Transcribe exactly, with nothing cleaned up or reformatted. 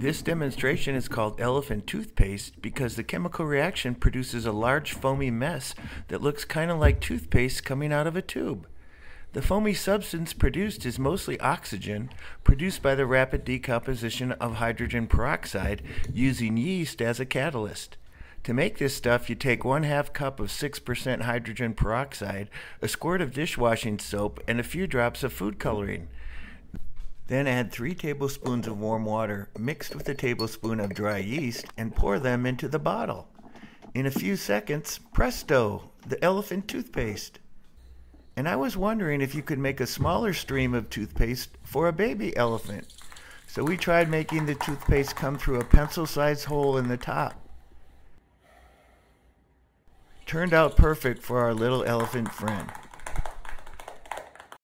This demonstration is called elephant toothpaste because the chemical reaction produces a large foamy mess that looks kind of like toothpaste coming out of a tube. The foamy substance produced is mostly oxygen, produced by the rapid decomposition of hydrogen peroxide using yeast as a catalyst. To make this stuff, you take one half cup of six percent hydrogen peroxide, a squirt of dishwashing soap, and a few drops of food coloring. Then add three tablespoons of warm water mixed with a tablespoon of dry yeast and pour them into the bottle. In a few seconds, presto, the elephant toothpaste. And I was wondering if you could make a smaller stream of toothpaste for a baby elephant. So we tried making the toothpaste come through a pencil-sized hole in the top. Turned out perfect for our little elephant friend.